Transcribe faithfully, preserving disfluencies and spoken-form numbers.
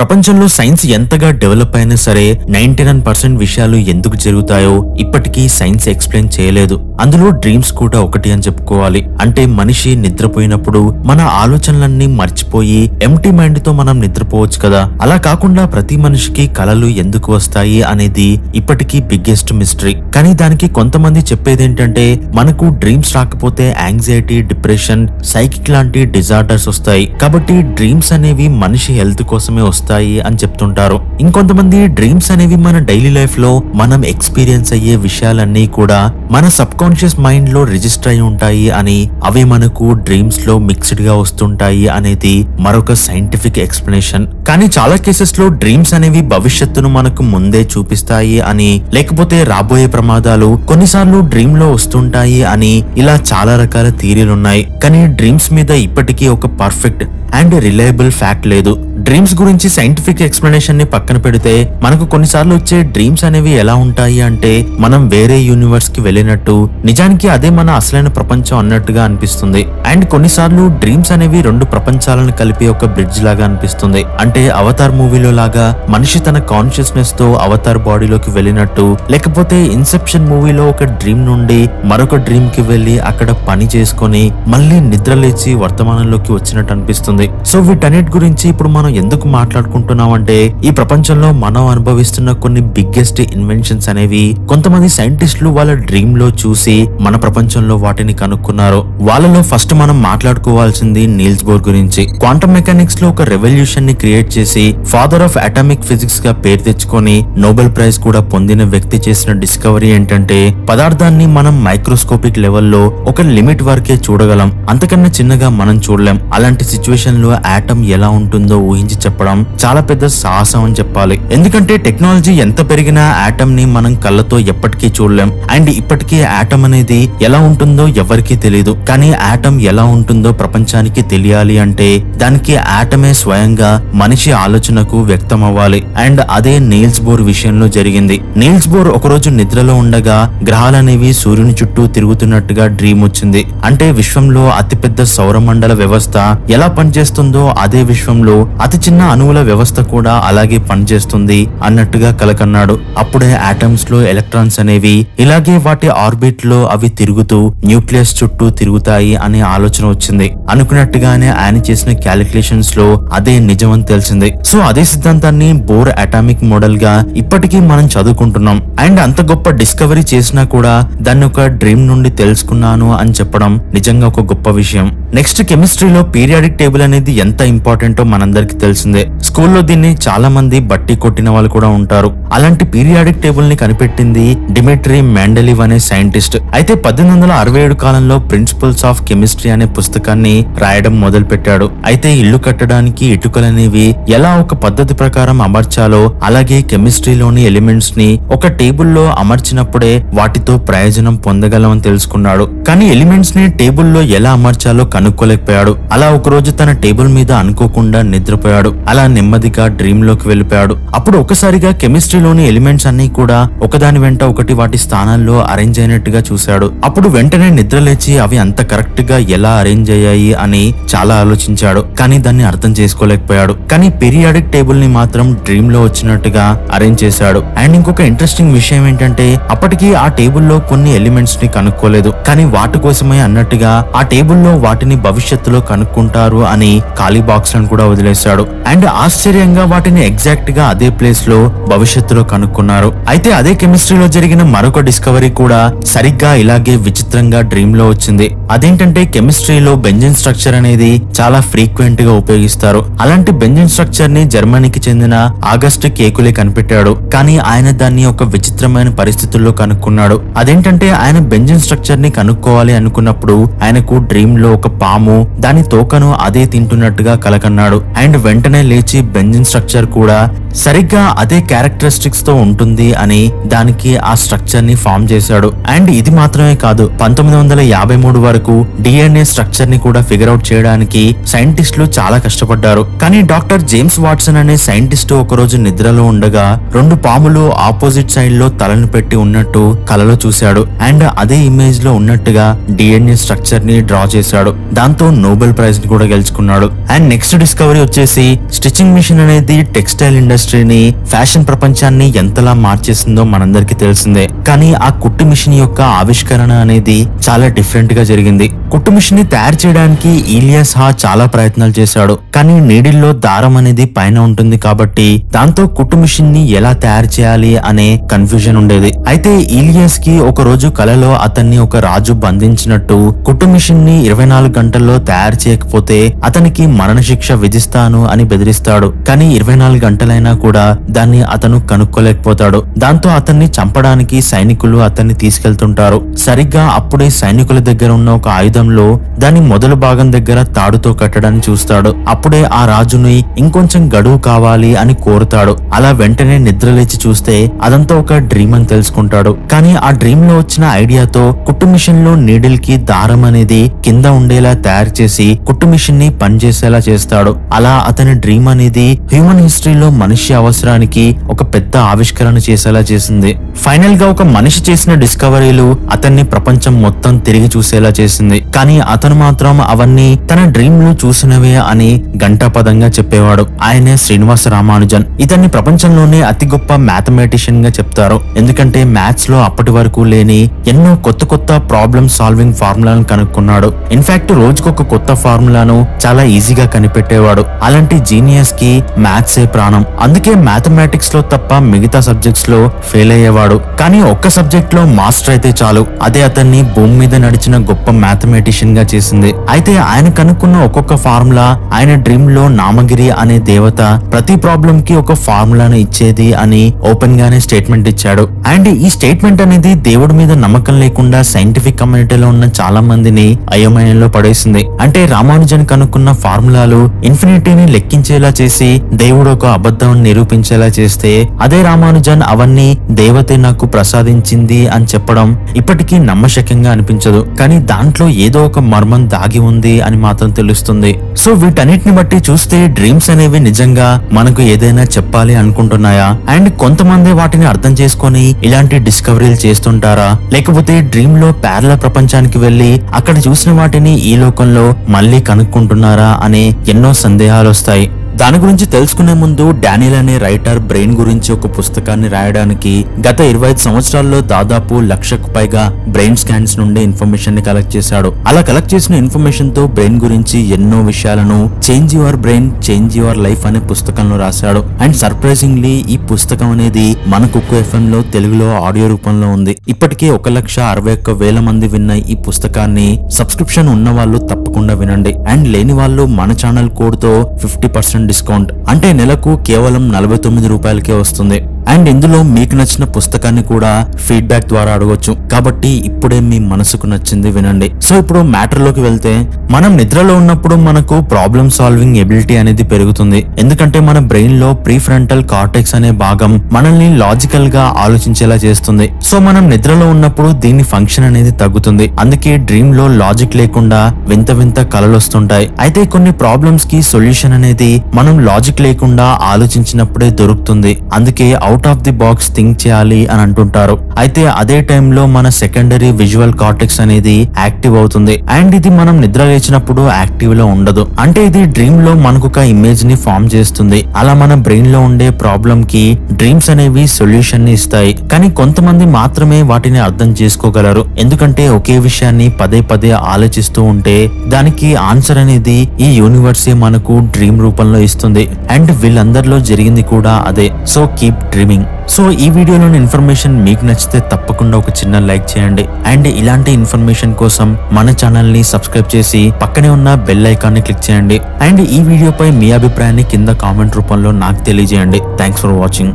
ప్రపంచంలో సైన్స్ ఎంతగా డెవలప్ అయినా సరే తొంభై తొమ్మిది శాతం విషయాలు ఎందుకు జరుగుతాయో ఇప్పటికీ సైన్స్ ఎక్స్ప్లెయిన్ చేయలేదు. అందులో డ్రీమ్స్ కూడా ఒకటి అని చెప్పుకోవాలి. అంటే మనిషి నిద్రపోయినప్పుడు మన ఆలోచనలన్నీ మర్చిపోయి ఎంటీ మైండ్ తో మనం నిద్రపోవచ్చు కదా. అలా కాకుండా ప్రతి మనిషికి కళలు ఎందుకు వస్తాయి అనేది ఇప్పటికీ బిగ్గెస్ట్ మిస్టరీ. కానీ దానికి కొంతమంది చెప్పేదేంటంటే మనకు డ్రీమ్స్ రాకపోతే యాంగ్జైటీ, డిప్రెషన్, సైకిక్ లాంటి డిజార్డర్స్ వస్తాయి, కాబట్టి డ్రీమ్స్ అనేవి మనిషి హెల్త్ కోసమే వస్తాయి అని చెప్తుంటారు. ఇంకొంతమంది డ్రీమ్స్ అనేవి మన డైలీ లైఫ్ లో మనం ఎక్స్పీరియన్స్ అయ్యే విషయాలన్నీ కూడా మన సబ్ కాన్షియస్ మైండ్ లో రిజిస్టర్ అయి ఉంటాయి అని, అవే మనకు డ్రీమ్స్ లో మిక్స్డ్ గా వస్తుంటాయి అనేది మరొక సైంటిఫిక్ ఎక్స్ప్లెనేషన్. కానీ చాలా కేసెస్ లో డ్రీమ్స్ అనేవి భవిష్యత్తును మనకు ముందే చూపిస్తాయి అని, లేకపోతే రాబోయే ప్రమాదాలు కొన్నిసార్లు డ్రీమ్ లో వస్తుంటాయి అని, ఇలా చాలా రకాల థియరీలున్నాయి. కానీ డ్రీమ్స్ మీద ఇప్పటికీ ఒక పర్ఫెక్ట్ అండ్ రిలయబుల్ ఫ్యాక్ట్ లేదు. డ్రీమ్స్ గురించి సైంటిఫిక్ ఎక్స్ప్లెనేషన్ ని పక్కన పెడితే మనకు కొన్నిసార్లు వచ్చే డ్రీమ్స్ అనేవి ఎలా ఉంటాయి అంటే మనం వేరే యూనివర్స్ కి వెళ్ళినట్టు, నిజానికి అదే మన అసలైన ప్రపంచం అన్నట్టుగా అనిపిస్తుంది. అండ్ కొన్నిసార్లు డ్రీమ్స్ అనేవి రెండు ప్రపంచాలను కలిపి ఒక బ్రిడ్జ్ లాగా అనిపిస్తుంది. అంటే అవతార్ మూవీలో లాగా మనిషి తన కాన్షియస్నెస్ తో అవతార్ బాడీలోకి వెళ్ళినట్టు, లేకపోతే ఇన్సెప్షన్ మూవీలో ఒక డ్రీమ్ నుండి మరొక డ్రీమ్ కి వెళ్లి అక్కడ పని చేసుకుని మళ్ళీ నిద్ర లేచి వర్తమానంలోకి వచ్చినట్టు అనిపిస్తుంది. సో వీటన్నిటి గురించి ఇప్పుడు మనం ఎందుకు మాట్లాడుకుంటున్నాం అంటే, ఈ ప్రపంచంలో మనం అనుభవిస్తున్న కొన్ని బిగ్గెస్ట్ ఇన్వెన్షన్స్ అనేవి కొంతమంది సైంటిస్టులు వాళ్ళ డ్రీమ్ లో చూసి మన ప్రపంచంలో వాటిని కనుక్కున్నారు. వాళ్ళలో ఫస్ట్ మనం మాట్లాడుకోవాల్సింది నీల్స్ బోర్ గురించి. క్వాంటం మెకానిక్స్ లో ఒక రెవల్యూషన్ ని క్రియేట్ చేసి ఫాదర్ ఆఫ్ అటామిక్ ఫిజిక్స్ గా పేరు తెచ్చుకొని నోబెల్ ప్రైజ్ కూడా పొందిన వ్యక్తి చేసిన డిస్కవరీ ఏంటంటే, పదార్థాన్ని మనం మైక్రోస్కోపిక్ లెవెల్లో ఒక లిమిట్ వరకే చూడగలం, అంతకన్నా చిన్నగా మనం చూడలేం. అలాంటి సిచ్యువేషన్ లో ఆటమ్ ఎలా ఉంటుందో ఊహించి చెప్పడం చాలా పెద్ద సాహసం అని చెప్పాలి. ఎందుకంటే టెక్నాలజీ ఎంత పెరిగినా ఆటమ్ ని మనం కళ్ళతో ఎప్పటికీ చూడలేం. అండ్ ఇప్పటికీ ఆటమ్ అనేది ఎలా ఉంటుందో ఎవరికీ తెలియదు. కానీ ఆటమ్ ఎలా ఉంటుందో ప్రపంచానికి తెలియాలి అంటే దానికి ఆటమే స్వయంగా మనిషి ఆలోచనకు వ్యక్తం అవ్వాలి. అండ్ అదే నీల్స్ బోర్ విషయంలో జరిగింది. నీల్స్ బోర్ ఒకరోజు నిద్రలో ఉండగా గ్రహాలనేవి సూర్యుని చుట్టూ తిరుగుతున్నట్టుగా డ్రీమ్ వచ్చింది. అంటే విశ్వంలో అతిపెద్ద సౌరమండల వ్యవస్థ ఎలా పనిచేస్తుందో అదే విశ్వంలో అతి చిన్న అణువుల వ్యవస్థ కూడా అలాగే పనిచేస్తుంది అన్నట్టుగా కలకన్నాడు. అప్పుడే ఆటమ్స్ లో ఎలక్ట్రాన్స్ అనేవి ఇలాగే వాటి ఆర్బిట్ లో అవి తిరుగుతూ న్యూక్లియస్ చుట్టూ తిరుగుతాయి అనే ఆలోచన వచ్చింది. అనుకున్నట్టుగానే ఆయన చేసిన క్యాలిక్యులేషన్స్ లో అదే నిజం అని తెలిసింది. సో అదే సిద్ధాంతాన్ని బోర్ అటామిక్ మోడల్ గా ఇప్పటికీ మనం చదువుకుంటున్నాం. అండ్ అంత గొప్ప డిస్కవరీ చేసినా కూడా దాన్ని ఒక డ్రీమ్ నుండి తెలుసుకున్నాను అని చెప్పడం నిజంగా ఒక గొప్ప విషయం. నెక్స్ట్, కెమిస్ట్రీలో పీరియాడిక్ టేబుల్ అనేది ఎంత ఇంపార్టెంటో మనందరికీ తెలిసిందే. స్కూల్లో దీన్ని చాలా మంది బట్టి కొట్టిన వాళ్ళు కూడా ఉంటారు. అలాంటి పీరియాడిక్ టేబుల్ ని కనిపెట్టింది డిమిట్రీ మెండలీవ్ అనే సైంటిస్ట్. అయితే పద్దెనిమిది వందల అరవై ఏడు కాలంలో ప్రిన్సిపల్స్ ఆఫ్ కెమిస్ట్రీ అనే పుస్తకాన్ని రాయడం మొదలు పెట్టాడు. అయితే ఇల్లు కట్టడానికి ఇటుకలనేవి ఎలా ఒక పద్ధతి ప్రకారం అమర్చాలో, అలాగే కెమిస్ట్రీలోని ఎలిమెంట్స్ ని ఒక టేబుల్లో అమర్చినప్పుడే వాటితో ప్రయోజనం పొందగలమని తెలుసుకున్నాడు. కానీ ఎలిమెంట్స్ ని టేబుల్లో ఎలా అమర్చాలో కనుక్కోలేకపోయాడు. అలా ఒకరోజు తన టేబుల్ మీద అనుకోకుండా నిద్ర పోయాడు. అలా నెమ్మదిగా డ్రీమ్ లోకి వెళ్ళిపోయాడు. అప్పుడు ఒకసారిగా కెమిస్ట్రీలోని ఎలిమెంట్స్ అన్ని కూడా ఒకదాని వెంట ఒకటి వాటి స్థానాల్లో అరేంజ్ అయినట్టుగా చూశాడు. అప్పుడు వెంటనే నిద్ర లేచి అవి అంత కరెక్ట్ గా ఎలా అరేంజ్ అయ్యాయి అని చాలా ఆలోచించాడు. కానీ దాన్ని అర్థం చేసుకోలేకపోయాడు. కానీ పీరియాడిక్ టేబుల్ ని మాత్రం డ్రీమ్ లో వచ్చినట్టుగా అరేంజ్ చేశాడు. అండ్ ఇంకొక ఇంట్రెస్టింగ్ విషయం ఏంటంటే, అప్పటికి ఆ టేబుల్లో కొన్ని ఎలిమెంట్స్ ని కనుక్కోలేదు. కానీ వాటి కోసమే అన్నట్టుగా ఆ టేబుల్లో వాటిని భవిష్యత్తులో కనుక్కుంటారు అని ఖాళీ బాక్స్ లను కూడా వదిలేశాడు. అండ్ ఆశ్చర్యంగా వాటిని ఎగ్జాక్ట్ గా అదే ప్లేస్ లో భవిష్యత్తులో కనుక్కున్నారు. అయితే అదే కెమిస్ట్రీలో జరిగిన మరొక డిస్కవరీ కూడా సరిగ్గా ఇలాగే విచిత్రంగా డ్రీమ్ లో వచ్చింది. అదేంటంటే కెమిస్ట్రీలో బెంజన్ స్ట్రక్చర్ అనేది చాలా ఫ్రీక్వెంట్ గా ఉపయోగిస్తారు. అలాంటి బెంజన్ స్ట్రక్చర్ ని జర్మనీకి చెందిన ఆగస్ట్ కేకులే కనిపెట్టాడు. కానీ ఆయన దాన్ని ఒక విచిత్రమైన పరిస్థితుల్లో కనుక్కున్నాడు. అదేంటంటే ఆయన బెంజన్ స్ట్రక్చర్ ని కనుక్కోవాలి అనుకున్నప్పుడు ఆయనకు డ్రీమ్ లో ఒక పాము దాని తోకను అదే తింటున్నట్టుగా కలకన్నాడు. అండ్ వెంటనే లేచి బెంజన్ స్ట్రక్చర్ కూడా సరిగ్గా అదే క్యారెక్టరిస్టిక్స్ తో ఉంటుంది అని దానికి ఆ స్ట్రక్చర్ ని ఫామ్ చేశాడు. అండ్ ఇది మాత్రమే కాదు, పంతొమ్మిది వందల యాభై మూడు వరకు డిఎన్ఏ స్ట్రక్చర్ ని కూడా ఫిగర్ అవుట్ చేయడానికి సైంటిస్టులు చాలా కష్టపడ్డారు. కానీ డాక్టర్ జేమ్స్ వాట్సన్ అనే సైంటిస్ట్ ఒకరోజు నిద్రలో ఉండగా రెండు పాములు ఆపోజిట్ సైడ్ లో తలను పెట్టి ఉన్నట్టు కలలో చూశాడు. అండ్ అదే ఇమేజ్ లో ఉన్నట్టుగా డిఎన్ఏ స్ట్రక్చర్ ని డ్రా చేశాడు. దాంతో నోబెల్ ప్రైజ్ ని కూడా గెలుచుకున్నాడు. అండ్ నెక్స్ట్ డిస్కవరీ వచ్చేసి స్టిచ్చింగ్ బెంజీన్ మిషన్ అనేది టెక్స్టైల్ ఇండస్ట్రీని, ఫ్యాషన్ ప్రపంచాన్ని ఎంతలా మార్చేసిందో మనందరికీ తెలిసిందే. కానీ ఆ కుట్టు మిషన్ యొక్క ఆవిష్కరణ అనేది చాలా డిఫరెంట్ గా జరిగింది. కుట్టు మిషన్ ని తయారు చేయడానికి ఈలియాస్ హా చాలా ప్రయత్నాలు చేశాడు. కానీ నీడిల్లో దారం అనేది పైన ఉంటుంది కాబట్టి దాంతో కుట్టు మిషన్ ని ఎలా తయారు చేయాలి అనే కన్ఫ్యూజన్ ఉండేది. అయితే ఈలియాస్ కి ఒక రోజు కలలో అతన్ని ఒక రాజు బంధించినట్టు కుట్టు మిషన్ ని ఇరవై నాలుగు గంటల్లో తయారు చేయకపోతే అతనికి మరణశిక్ష విధిస్తాను అని బెదిరిస్తాడు. కానీ ఇరవై నాలుగు గంటలైనా కూడా దాన్ని అతను కనుక్కోలేకపోతాడు. దాంతో అతన్ని చంపడానికి సైనికులు అతన్ని తీసుకెళ్తుంటారు. సరిగ్గా అప్పుడే సైనికుల దగ్గర ఉన్న ఒక ఆయుధం లో దాని మొదలు భాగం దగ్గర తాడుతో కట్టడాన్ని చూస్తాడు. అప్పుడే ఆ రాజుని ఇంకొంచెం గడువు కావాలి అని కోరుతాడు. అలా వెంటనే నిద్రలేచి చూస్తే అదంతా ఒక డ్రీమ్ అని తెలుసుకుంటాడు. కానీ ఆ డ్రీమ్ లో వచ్చిన ఐడియాతో కుట్టు మిషన్ లో నీడిల్ కి దారం అనేది కింద ఉండేలా తయారు చేసి కుట్టు మిషన్ ని పనిచేసేలా చేస్తాడు. అలా అతని డ్రీమ్ అనేది హ్యూమన్ హిస్టరీలో మనిషి అవసరానికి ఒక పెద్ద ఆవిష్కరణ చేసేలా చేసింది. ఫైనల్ గా ఒక మనిషి చేసిన డిస్కవరీలు అతన్ని ప్రపంచం మొత్తం తిరిగి చూసేలా చేసింది. కానీ అతను మాత్రం అవన్నీ తన డ్రీమ్ లో చూసినవే అని గంటాపదంగా చెప్పేవాడు. ఆయనే శ్రీనివాస రామానుజన్. ఇతన్ని ప్రపంచంలోనే అతి గొప్ప మ్యాథమెటిషియన్ గా చెప్తారు. ఎందుకంటే మ్యాథ్స్ లో అప్పటి వరకు లేని ఎన్నో కొత్త కొత్త ప్రాబ్లమ్ సాల్వింగ్ ఫార్ములాను కనుక్కున్నాడు. ఇన్ఫాక్ట్ రోజుకొక కొత్త ఫార్ములాను చాలా ఈజీగా కనిపెట్టేవాడు. అలాంటి జీనియస్ కి మ్యాథ్స్ ఏ ప్రాణం. అందుకే మ్యాథమెటిక్స్ లో తప్ప మిగతా సబ్జెక్ట్స్ లో ఫెయిల్ అయ్యేవాడు. కానీ ఒక్క సబ్జెక్ట్ లో మాస్టర్ అయితే చాలు, అదే అతన్ని భూమి మీద నడిచిన గొప్ప మ్యాథమెటిక్ గా చేసింది. అయితే ఆయన కనుక్కున్న ఒక్కొక్క ఫార్ములా ఆయన డ్రీమ్ లో నామగిరి అనే దేవత ప్రతి ప్రాబ్లం కి ఒక ఫార్ములాను ఇచ్చేది అని ఓపెన్ గానే స్టేట్మెంట్ ఇచ్చాడు. అండ్ ఈ స్టేట్మెంట్ అనేది దేవుడి మీద నమ్మకం లేకుండా సైంటిఫిక్ కమ్యూనిటీలో ఉన్న చాలా మందిని అయోమయంలో పడేసింది. అంటే రామానుజన్ కనుక్కున్న ఫార్ములాలు ఇన్ఫినిటీని లెక్కించేలా చేసి దేవుడు ఒక అబద్ధం నిరూపించేలా చేస్తే, అదే రామానుజన్ అవన్నీ దేవతే నాకు ప్రసాదించింది అని చెప్పడం ఇప్పటికీ నమ్మశక్యంగా అనిపించదు. కానీ దాంట్లో ఏదో ఒక మర్మం దాగి ఉంది అని మాత్రం తెలుస్తుంది. సో వీటన్నిటిని బట్టి చూస్తే డ్రీమ్స్ అనేవి నిజంగా మనకు ఏదైనా చెప్పాలి అనుకుంటున్నాయా? అండ్ కొంతమంది వాటిని అర్థం చేసుకుని ఇలాంటి డిస్కవరీలు చేస్తుంటారా? లేకపోతే డ్రీమ్ లో ప్యారల ప్రపంచానికి వెళ్లి అక్కడ చూసిన వాటిని ఈ లోకంలో మళ్లీ కనుక్కుంటున్నారా అనే ఎన్నో సందేహాలు వస్తాయి. దాని గురించి తెలుసుకునే ముందు డానియల్ అనే రైటర్ బ్రెయిన్ గురించి ఒక పుస్తకాన్ని రాయడానికి గత ఇరవై ఐదు సంవత్సరాల్లో దాదాపు లక్షకు పైగా బ్రెయిన్ స్కాన్స్ నుండి ఇన్ఫర్మేషన్ ని కలెక్ట్ చేశాడు. అలా కలెక్ట్ చేసిన ఇన్ఫర్మేషన్ తో బ్రెయిన్ గురించి ఎన్నో విషయాలను change your brain change your life అనే పుస్తకంలో రాశాడు. అండ్ సర్ప్రైజింగ్లీ ఈ పుస్తకం అనేది మన కుక్కు ఎఫ్ఎం లో తెలుగులో ఆడియో రూపంలో ఉంది. ఇప్పటికే ఒక లక్ష అరవై ఒక్క వేల మంది విన్న ఈ పుస్తకాన్ని సబ్స్క్రిప్షన్ ఉన్న వాళ్ళు తప్పకుండా వినండి. అండ్ లేని వాళ్ళు మన ఛానల్ కోడ్ తో ఫిఫ్టీ పర్సెంట్ డిస్కౌంట్, అంటే నెలకు కేవలం నలభై తొమ్మిది రూపాయలకే వస్తుంది. అండ్ ఇందులో మీకు నచ్చిన పుస్తకాన్ని కూడా ఫీడ్బ్యాక్ ద్వారా అడగొచ్చు. కాబట్టి ఇప్పుడే మీ మనసుకు నచ్చింది వినండి. సో ఇప్పుడు మ్యాటర్ లోకి వెళ్తే, మనం నిద్రలో ఉన్నప్పుడు మనకు ప్రాబ్లమ్ సాల్వింగ్ ఎబిలిటీ అనేది పెరుగుతుంది. ఎందుకంటే మన బ్రెయిన్ లో ప్రీ ఫ్రంటల్ కార్టెక్స్ అనే భాగం మనల్ని లాజికల్ గా ఆలోచించేలా చేస్తుంది. సో మనం నిద్రలో ఉన్నప్పుడు దీని ఫంక్షన్ అనేది తగ్గుతుంది. అందుకే డ్రీమ్ లో లాజిక్ లేకుండా వింత వింత కలలు వస్తుంటాయి. అయితే కొన్ని ప్రాబ్లమ్స్ కి సొల్యూషన్ అనేది మనం లాజిక్ లేకుండా ఆలోచించినప్పుడే దొరుకుతుంది. అందుకే out of the box think చేయాలి అని అంటుంటారు. అయితే అదే టైంలో మన సెకండరీ విజువల్ కార్టెక్స్ అనేది యాక్టివ్ అవుతుంది. అండ్ ఇది మనం నిద్ర లేచినప్పుడు యాక్టివ్ లో ఉండదు. అంటే ఇది డ్రీమ్ లో మనకు ఒక ఇమేజ్ ని ఫామ్ చేస్తుంది. అలా మన బ్రెయిన్ లో ఉండే ప్రాబ్లమ్ కి డ్రీమ్స్ అనేవి సొల్యూషన్ ని ఇస్తాయి. కానీ కొంతమంది మాత్రమే వాటిని అర్థం చేసుకోగలరు. ఎందుకంటే ఒకే విషయాన్ని పదే పదే ఆలోచిస్తూ ఉంటే దానికి ఆన్సర్ అనేది ఈ యూనివర్సే మనకు డ్రీమ్ రూపంలో ఇస్తుంది. అండ్ వీళ్ళందరిలో జరిగింది కూడా అదే. So keep dreaming. సో ఈ వీడియోలోని ఇన్ఫర్మేషన్ మీకు నచ్చితే తప్పకుండా ఒక చిన్న లైక్ చేయండి. అండ్ ఇలాంటి ఇన్ఫర్మేషన్ కోసం మన ఛానల్ ని సబ్స్క్రైబ్ చేసి పక్కనే ఉన్న బెల్ ఐకాన్ ని క్లిక్ చేయండి. అండ్ ఈ వీడియోపై మీ అభిప్రాయాన్ని కింద కామెంట్ రూపంలో నాకు తెలియజేయండి. Thanks for watching.